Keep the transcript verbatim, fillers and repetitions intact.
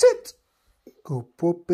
That's it. Go Pope.